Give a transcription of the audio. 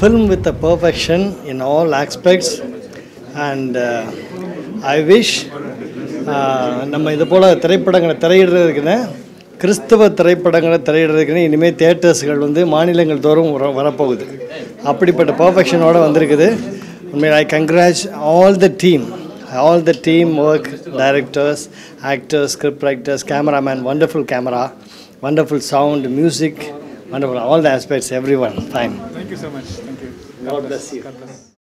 film with a perfection in all aspects, and I wish நம்ம இது போல திரைப்படங்களை திரையிடுறதுக்குன்னு கிறிஸ்தவ திரைப்படங்களை திரையிடுறதுக்குன்னு இனிமேல் தியேட்டர்ஸ்கள் வந்து மாநிலங்கள் தோறும் வரப்போகுது. அப்படிப்பட்ட பர்ஃபெக்ஷனோட வந்திருக்குது. I congratulate all the team work, directors, actors, script writers, cameraman, wonderful camera, wonderful sound, music, wonderful all the aspects, everyone. Fine. Thank you so much. Thank you. God bless you. God bless.